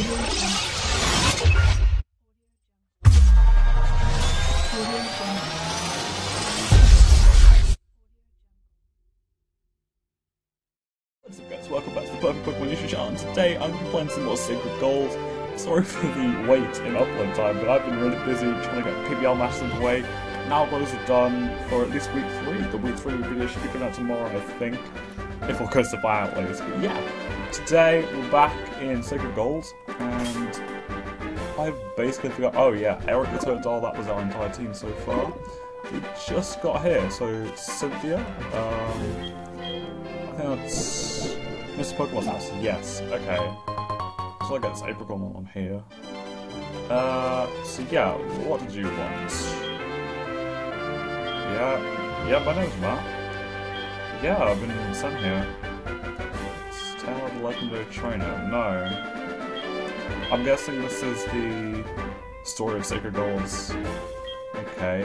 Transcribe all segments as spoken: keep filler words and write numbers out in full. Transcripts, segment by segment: What's up, guys? Welcome back to the Perfect Pokemon YouTube channel, and today I'm going to be playing some more Sacred Gold. Sorry for the wait in upload time, but I've been really busy trying to get P B L matches away. Now those are done for at least week three. The week three video should be coming out tomorrow, I think, if all goes to buyout later. But yeah, today we're back in Sacred Gold, and I've basically forgot. Oh yeah, Eric the Totodile, that was our entire team so far. We just got here, so Cynthia, um, I think that's Mister Pokemon's house. Yes, okay. So I get this Apricorn while I'm here. Uh, so yeah, what did you want? Yeah, yeah, my name's Matt. Yeah, I've been sent here. It's Taillow the legendary trainer. No. I'm guessing this is the story of Sacred Gold's. Okay.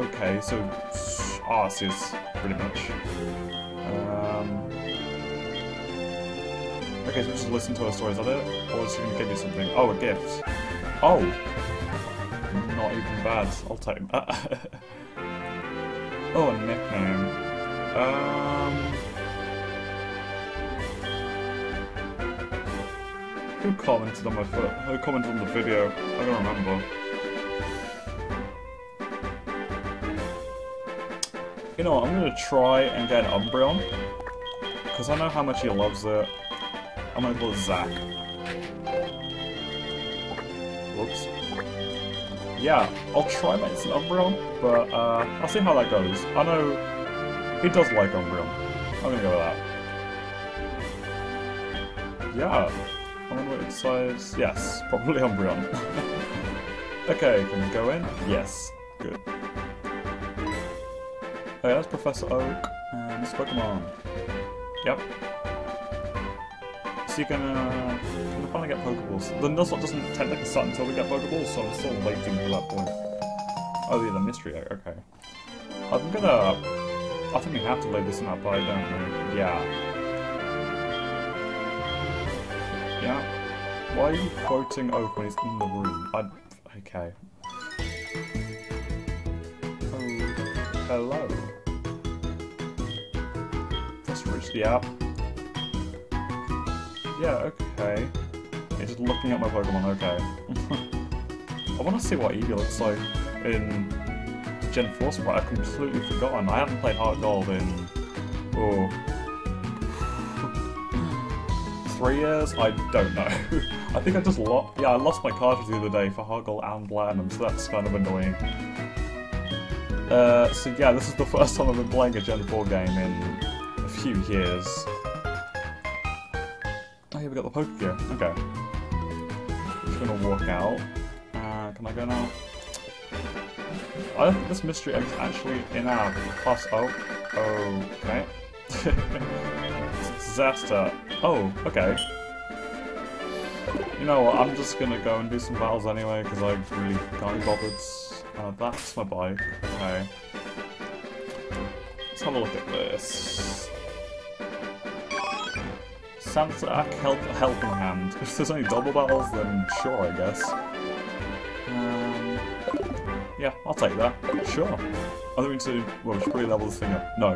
Okay, so. Ah, oh, so it's pretty much. Um. Okay, so we just listen to her story, is that it? Or is she gonna give you something? Oh, a gift. Oh! Not even bad. I'll take that. Oh, a nickname. Um... Who commented on my foot? Who commented on the video? I don't remember. You know what, I'm gonna try and get an Umbreon, because I know how much he loves it. I'm gonna call it Zach. Whoops. Yeah, I'll try making an Umbreon, but uh, I'll see how that goes. I know he does like Umbreon. I'm gonna go with that. Yeah, I wonder what it says. Yes, probably Umbreon. Okay, can we go in? Yes, good. Okay, that's Professor Oak and this Pokemon. Yep. So you can, uh, can finally get Pokeballs. The Nuzlocke doesn't technically start until we get Pokeballs, so I'm still waiting for that point. Oh, yeah, the mystery egg, okay. I'm gonna... I think we have to lay this in our bite, don't we? Yeah. Yeah. Why are you quoting Oak when he's in the room? I... okay. Oh, hello. Let's reach the app. Yeah, okay. Yeah, just looking at my Pokemon, okay. I want to see what Eevee looks like in Gen four sprite. I've completely forgotten. I haven't played HeartGold in... oh... three years? I don't know. I think I just lost... yeah, I lost my cartridge the other day for HeartGold and Platinum, so that's kind of annoying. Uh, so yeah, this is the first time I've been playing a Gen four game in a few years. Here we got the Poke Gear. Okay. I'm just gonna walk out. Uh, can I go now? I don't think this mystery egg is actually in our class. Oh. Okay. It's a disaster. Oh, okay. You know what? I'm just gonna go and do some battles anyway, because I really can't be bothered. Uh, that's my bike. Okay. Let's have a look at this. Sansak, help, helping hand. If there's only double battles, then sure, I guess. Um, yeah, I'll take that. Sure. I think we need to. Well, we should probably level this thing up. No.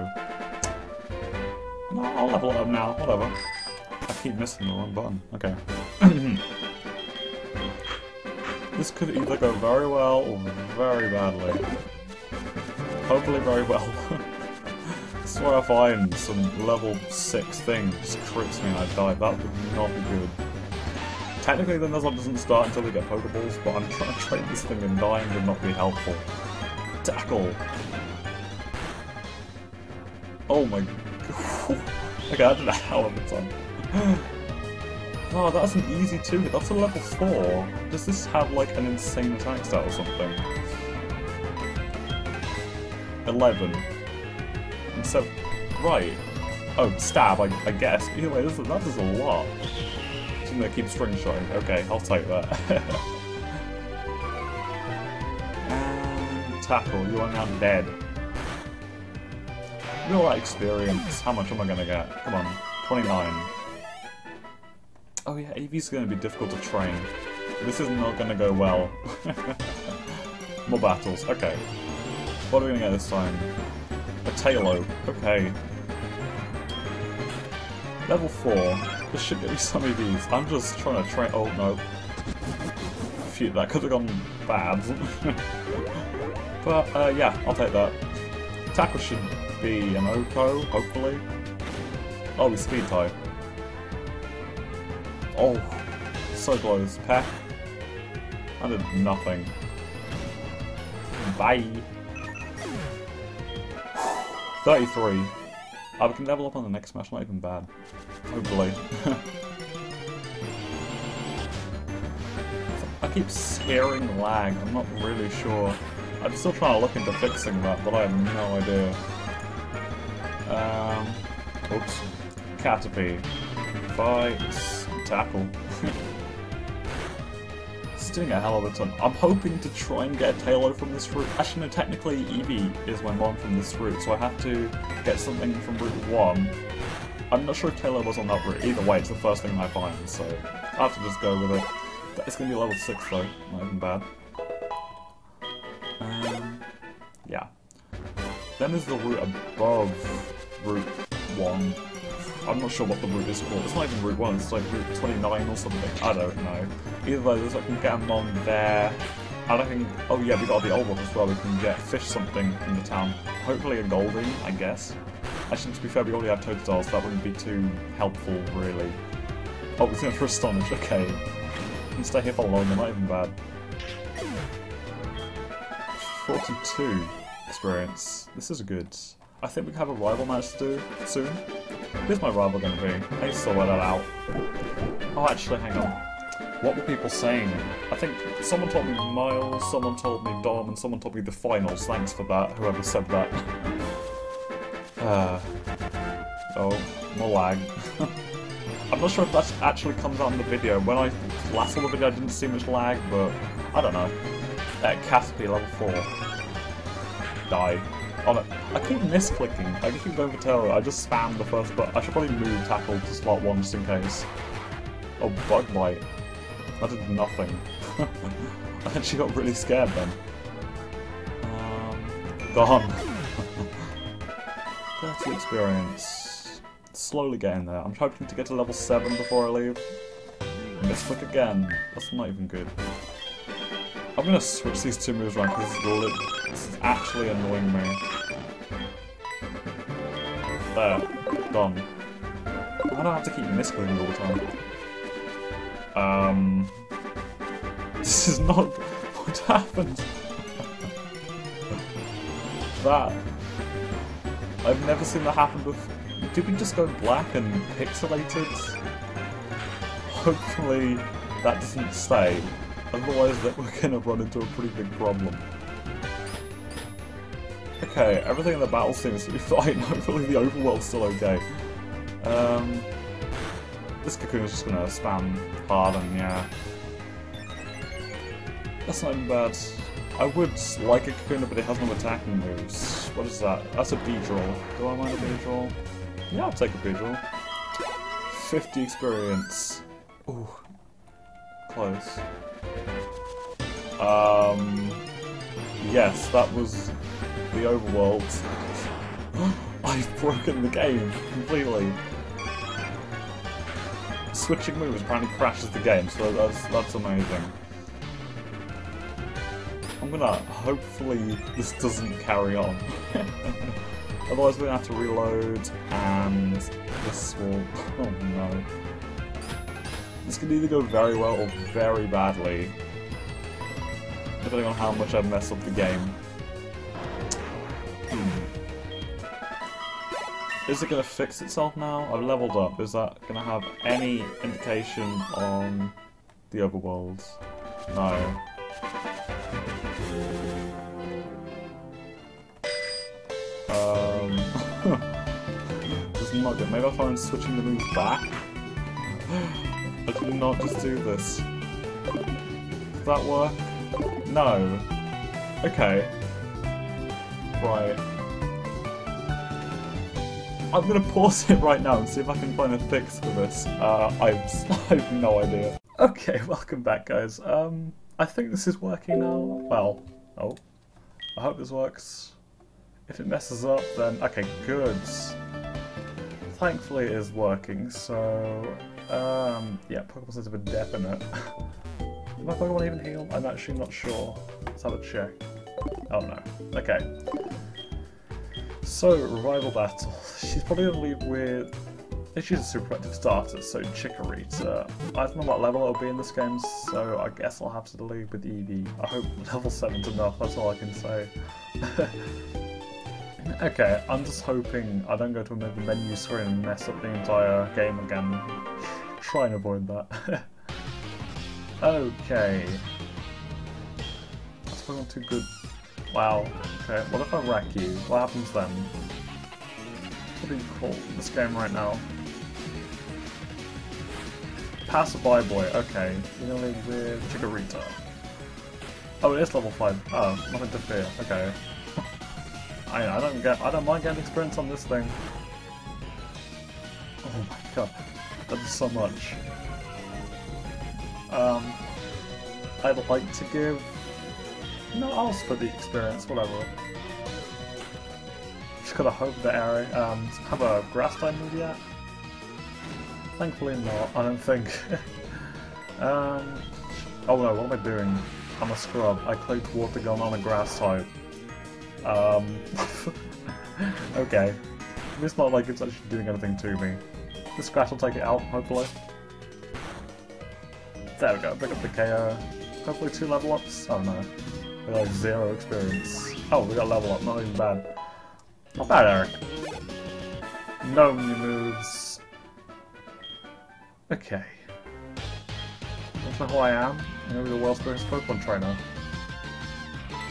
No, I'll level it up now. Whatever. I keep missing the wrong button. Okay. This could either go very well or very badly. Hopefully, very well. This is where I find some level six thing just crits me and I die. That would not be good. Technically the Nuzlocke doesn't start until we get Pokeballs, but I'm trying to train this thing and dying would not be helpful. Tackle! Oh my god. Okay, I did a hell of a ton. Oh, that's an easy two. That's a level four. Does this have like an insane attack stat or something? eleven. So, right. Oh, stab, I, I guess. Either way, this is, that is a lot. Something that keeps string showing. Okay, I'll take that. And tackle, you are now dead. Real life experience. How much am I going to get? Come on, twenty-nine. Oh yeah, Eevee's gonna be difficult to train. This is not gonna go well. More battles, okay. What are we gonna get this time? A Taillow, okay. Level four. This should get me some of these. I'm just trying to train. Oh no. Phew, that could have gone bad. But uh, yeah, I'll take that. Tackle should be an Oko, hopefully. Oh, we speed type. Oh, so close. Peck. I did nothing. Bye. thirty-three. I can level up on the next match, not even bad. Hopefully. I keep hearing lag, I'm not really sure. I'm still trying to look into fixing that, but I have no idea. Um, oops. Caterpie. Bites. Tackle. It's doing a hell of a ton. I'm hoping to try and get a Taillow from this route. Actually, no, technically Eevee is my mom from this route, so I have to get something from Route one. I'm not sure if Taillow was on that route. Either way, it's the first thing I find, so I have to just go with it. It's going to be level six, though. Not even bad. Um, yeah. Then there's the route above Route one. I'm not sure what the route is called. It's not even Route one, it's like Route twenty-nine or something. I don't know. Either way, there's I can get them on there. And I think, oh yeah, we got the old one as well. We can get fish something in the town. Hopefully a Golding, I guess. Actually, to be fair, we already have Toad Stars, so that wouldn't be too helpful, really. Oh, it's going for Astonish, okay. You can stay here for long, they're not even bad. forty-two experience. This is good. I think we have a rival match to do soon. Who's my rival going to be? I saw that out. Oh, actually, hang on. What were people saying? I think someone told me Miles, someone told me Dom, and someone told me the finals. Thanks for that, whoever said that. uh, oh, more lag. I'm not sure if that actually comes out in the video. When I last saw the video, I didn't see much lag, but I don't know. Uh, Caterpie, level four. Die. Oh, no. I keep misclicking. I keep going for Taillow. I just spam the first button. I should probably move Tackle to slot one just in case. Oh, Bug Bite. That did nothing. I actually got really scared then. Um, gone. thirty experience. Slowly getting there. I'm hoping to get to level seven before I leave. Misclick again. That's not even good. I'm gonna switch these two moves around because this, this is actually annoying me. There. Done. Why do I have to keep misclicking all the time? Um... This is not what happened! That... I've never seen that happen before. Did we just go black and pixelated? Hopefully that doesn't stay. Otherwise, that we're gonna run into a pretty big problem. Okay, everything in the battle seems to be fine. Hopefully, the overworld's still okay. Um, this cocoon is just gonna spam hard, and yeah, that's not even bad. I would like a cocoon, but it has no attacking moves. What is that? That's a Beedrill. Do I mind a Beedrill? Yeah, I'll take a Beedrill. Fifty experience. Ooh, close. Um, yes, that was the overworld. I've broken the game completely. Switching moves apparently crashes the game, so that's, that's amazing. I'm gonna, hopefully this doesn't carry on. Otherwise we're gonna have to reload, and this will, oh no. This can either go very well or very badly, depending on how much I mess up the game. Hmm. Is it going to fix itself now? I've leveled up. Is that going to have any indication on the overworld? No. Um. This is not good. Maybe I'll find switching the moves back. I did not just do this. Does that work? No. Okay. Right. I'm gonna pause it right now and see if I can find a fix for this. Uh, I've, I have no idea. Okay, welcome back, guys. Um, I think this is working now. Well, oh, I hope this works. If it messes up, then okay, good. Thankfully, it is working. So, um, yeah, Pokemon says it's been definite. Did my Pokemon even heal? I'm actually not sure. Let's have a check. Oh no. Okay. So, rival battle. She's probably going to leave with... I think she's a super active starter, so Chikorita. I don't know what level it'll be in this game, so I guess I'll have to leave with Eevee. I hope level seven's enough, that's all I can say. Okay, I'm just hoping I don't go to the menu screen and mess up the entire game again. Try and avoid that. Okay. That's probably not too good. Wow, okay, what if I wreck you? What happens then? What do you call this game right now? Passerby boy, okay. You're gonna leave with Chikorita. Oh, it is level five. Oh, nothing to fear, okay. I I don't get I don't mind getting experience on this thing. Oh my god. That is so much. Um I'd like to give no else for the experience, whatever. Just gotta hope that Ari um have a grass type move yet. Thankfully not, I don't think. um Oh no, what am I doing? I'm a scrub. I clicked water gun on a grass type. Um Okay. It's not like it's actually doing anything to me. The scratch will take it out, hopefully. There we go, pick up the K O. Hopefully two level ups. Oh no. We got like zero experience. Oh, we got level up, not even bad. Not bad, Eric. No new moves. Okay. That's not who I am. I'm going to be the world's greatest Pokemon trainer.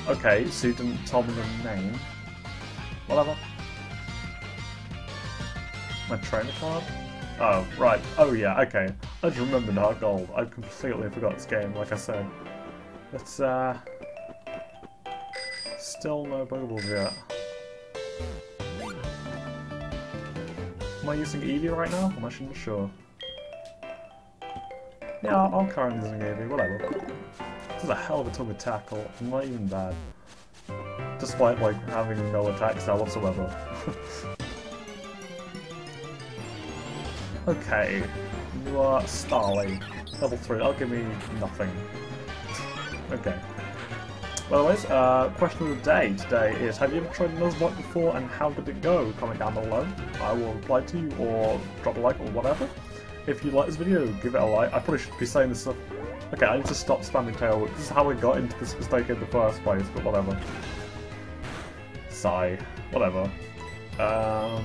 Okay, so you didn't tell me your name. Whatever. My trainer card? Oh, right. Oh yeah, okay. I just remembered HeartGold. I completely forgot this game, like I said. Let's, uh... still no Pokeballs yet. Am I using Eevee right now? I'm actually not sure. Yeah, I'm currently using Eevee, whatever. This is a hell of a tongue of tackle, not even bad. Despite like having no attack style whatsoever. Okay, you are Starly. level three, that'll give me nothing. Okay. Well, anyways, uh, question of the day today is, have you ever tried Nuzlocke before and how did it go? Comment down below, I will reply to you or drop a like or whatever. If you like this video, give it a like. I probably should be saying this stuff. Okay, I need to stop spamming Taillow. This is how I got into this mistake in the first place, but whatever. Sigh. Whatever. Um,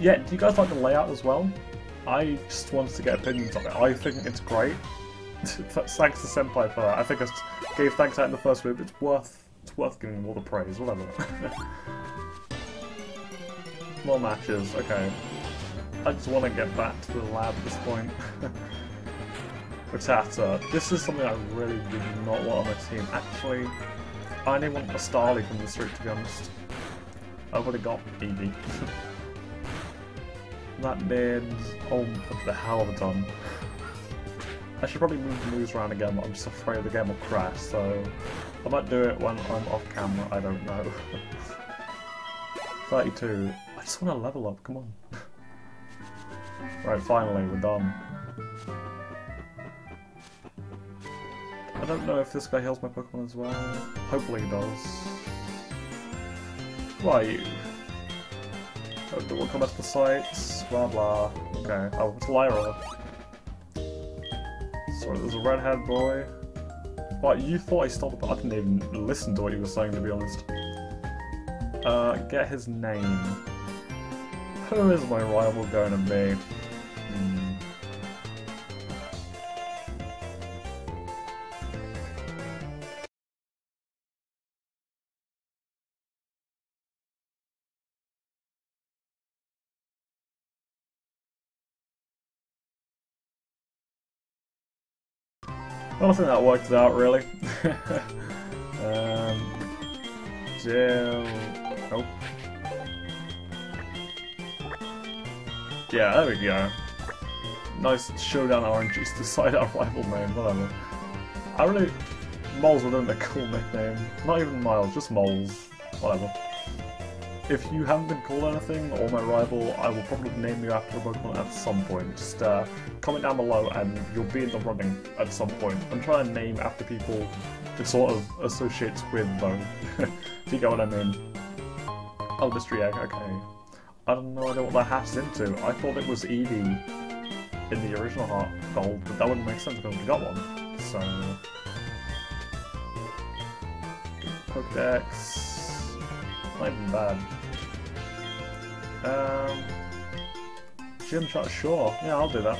yeah, do you guys like the layout as well? I just wanted to get opinions on it. I think it's great. Thanks to Senpai for that. I think I gave thanks out in the first room. It's worth it's worth giving them all the praise, whatever. More matches, okay. I just want to get back to the lab at this point. Rattata. This is something I really did not want on my team. Actually, I only want a Starly from the street, to be honest. I would have got Eevee. That means... oh, what the hell have I done? I should probably move the moves around again, but I'm just afraid the game will crash, so I might do it when I'm off camera, I don't know. thirty-two. I just want to level up, come on. Right, finally, we're done. I don't know if this guy heals my Pokemon as well. Hopefully he does. Who are you? Oh, do we come back to the sites? Blah blah. Okay, oh, it's Lyra. Sorry, there's a red-haired boy. What, you thought I stole the... I didn't even listen to what you were saying, to be honest. Uh, get his name. Who is my rival going to be? Hmm. I don't think that worked out really. um, Jill. Nope. Yeah, there we go. Nice showdown R N Gs to decide our rival name, whatever. I really... Moles would have been a cool nickname. Not even Miles, just Moles. Whatever. If you haven't been called anything, or my rival, I will probably name you after a Pokemon at some point. Just uh, comment down below and you'll be in the running at some point. I'm trying to name after people it sort of associates with, though. If you get what I mean. Oh, mystery egg, okay. I don't know I don't know what that hatches into. I thought it was Eevee in the original HeartGold, but that wouldn't make sense because we got one. So... Pokedex... Not even bad. Um... Gym Chat, sure. Yeah, I'll do that.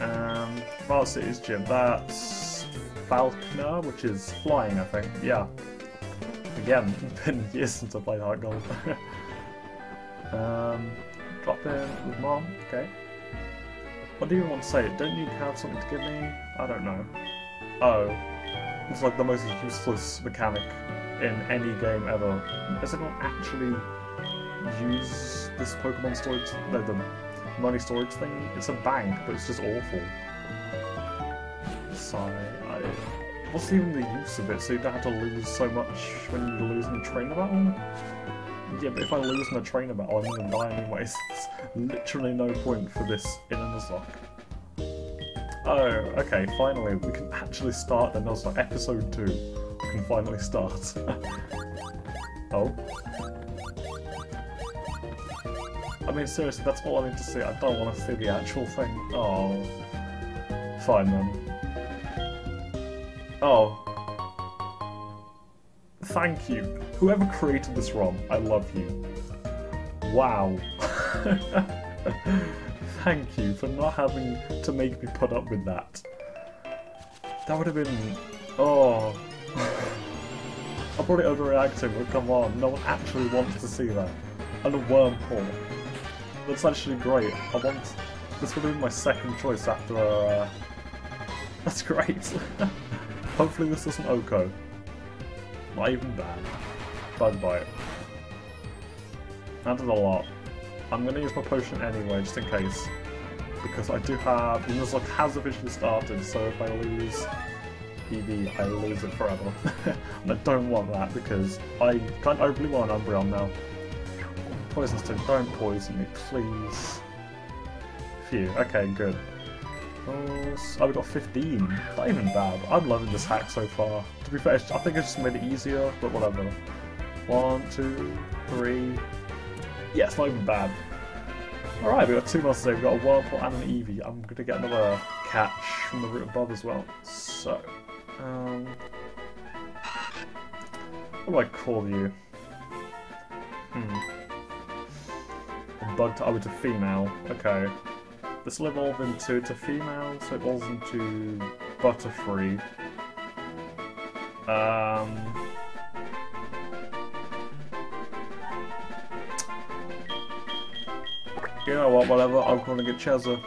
um... Wild City's Gym, that's... Falkner, which is flying, I think. Yeah. Again, been years since I played HeartGold. um... Drop in with mom, okay. What do you want to say? Don't you have something to give me? I don't know. Oh. It's like the most useless mechanic in any game ever. Does anyone actually use this Pokemon storage, no, the money storage thing? It's a bank, but it's just awful. Sorry, I... What's even the use of it? So you don't have to lose so much when you lose in a trainer battle? Yeah, but if I lose in a trainer battle, I'm gonna die anyways. There's literally no point for this in a Nuzlocke. Oh, okay, finally, we can actually start the Nuzlocke. Episode two. We can finally start. Oh. I mean, seriously, that's all I need to see. I don't want to see the actual thing. Oh. Fine, then. Oh. Thank you. Whoever created this ROM, I love you. Wow. Thank you for not having to make me put up with that. That would have been... Oh. I'm probably overreacting, but come on. No one actually wants to see that. And a wormhole. That's actually great. I want... This would have been my second choice after... Uh... That's great. Hopefully this isn't Oko. Not even bad. Bug Bite. That did a lot. I'm going to use my potion anyway, just in case. Because I do have... The Nuzlocke has officially started, so if I lose Eevee, I lose it forever. And I don't want that, because I can't I really want an Umbreon now. Poison Stone, don't poison me, please. Phew, okay, good. Oh, we got fifteen. Not even bad. I'm loving this hack so far. To be fair, I think I just made it easier, but whatever. One, two, three. Yeah, it's not even bad. Alright, we got two monsters today. We got a Whirlpool and an Eevee. I'm going to get another catch from the route above as well. So, um. What do I call you? Hmm. Bug to. I went to female. Okay. This will evolve into to female, so it evolves into Butterfree. Um, you know what, whatever, I'm calling it Chezza.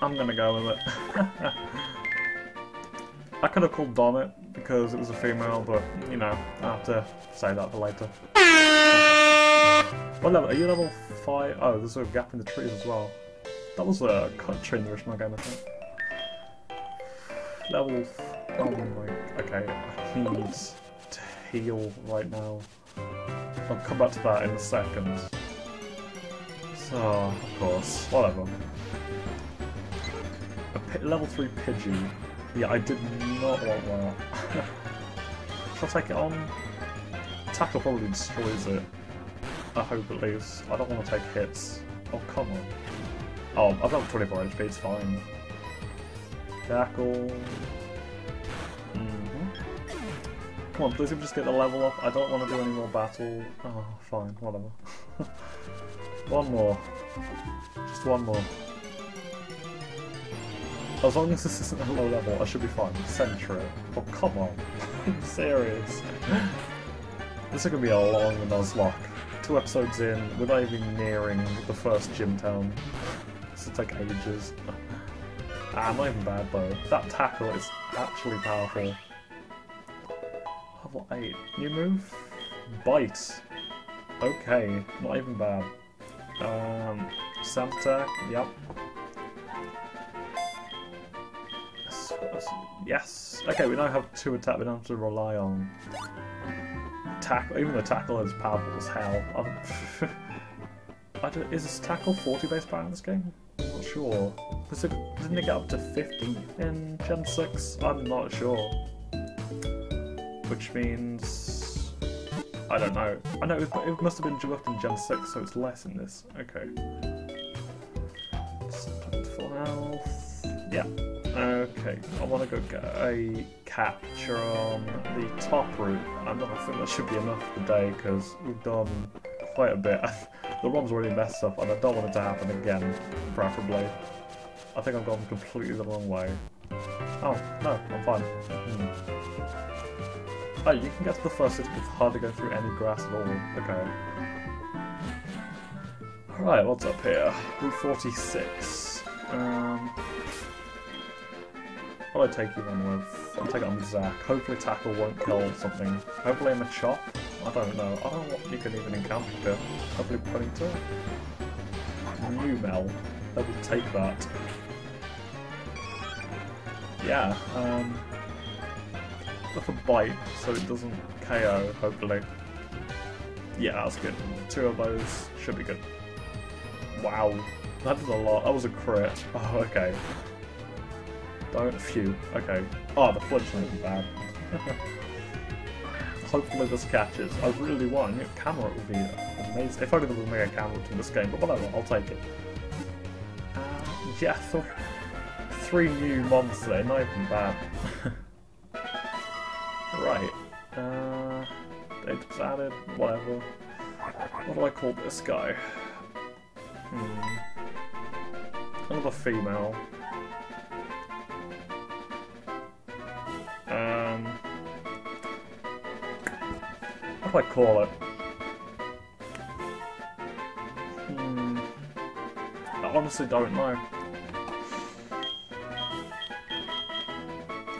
I'm gonna go with it. I could have called Dom it because it was a female, but you know, I'll have to say that for later. What level? Are you level five? Oh, there's a gap in the trees as well. That was a country in the original game, I think. Level. Oh my. Okay, I need to heal right now. I'll come back to that in a second. So, of course, whatever. A pi level three Pidgey. Yeah, I did not want that. Shall I take it on? Tackle probably destroys it. I hope at least. I don't want to take hits. Oh, come on. Oh, I've got twenty-four H P, it's fine. Tackle. Mm-hmm. Come on, please just get the level up. I don't want to do any more battle. Oh, fine, whatever. One more. Just one more. As long as this isn't a low level, I should be fine. Centro. Oh, come on. I'm serious. This is going to be a long Nuzlocke. Two episodes in, without even nearing the first gym town. This will take ages. Ah, not even bad though. That tackle is actually powerful. Level eight. New move? Bite. Okay, not even bad. Um, sand attack, yep. Yes! Okay, we now have two attack, we don't have to rely on tackle. Even the tackle is powerful as hell. I don't, is this tackle forty base power in this game? I'm not sure. Does it, didn't it get up to fifty in Gen six? I'm not sure. Which means... I don't know. I know, it, was, it must have been debuffed in Gen six, so it's less in this. Okay. Just full health. Yeah. Okay, I want to go get a capture on the top route. I think that should be enough today because we've done quite a bit. The ROM's already messed up and I don't want it to happen again, preferably. I think I've gone completely the wrong way. Oh, no, I'm fine. Hmm. Oh, you can get to the first city, it's hard to go through any grass at all. Okay. Alright, what's up here? Route forty-six. Um... I'll take you on with. I'll take it on with Zach. Hopefully tackle won't kill something. Hopefully I'm a chop. I don't know. I don't know what you can even encounter here. Hopefully putting to new Mel. I will take that. Yeah, um with a bite, so it doesn't K O, hopefully. Yeah, that's good. Two of those should be good. Wow. That did a lot. That was a crit. Oh, okay. Don't phew. Okay. Oh, the flinching isn't bad. Hopefully this catches. I really want a new camera. It would be amazing. If only there was a mega camera in this game, but whatever, I'll take it. Uh, yeah, th three new mons there. Not even bad. Right. Uh, data's added. Whatever. What do I call this guy? Hmm. Another female. Um, what do I call it? Hmm. I honestly don't know.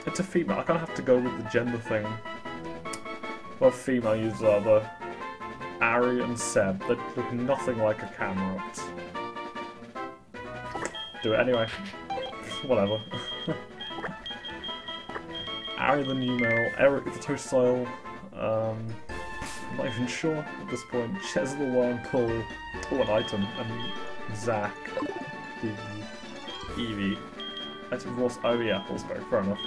It's a female. I kind of have to go with the gender thing. Well, female users are the Ari and Seb. They look nothing like a camera. Do it anyway. Whatever. Ari the new male, Eric the Totodile, um, I'm not even sure at this point, Ches the Wormpool, oh an item, and Zach the Eevee. That's of course Ovi apples, but fair enough.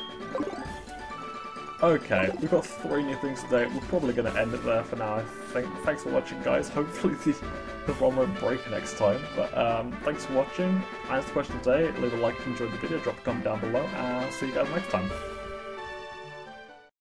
Okay, we've got three new things today, we're probably going to end it there for now I think. Thanks for watching guys, hopefully the, the ROM won't break next time, but um, thanks for watching, that's the question today, leave a like if you enjoyed the video, drop a comment down below, and I'll see you guys next time.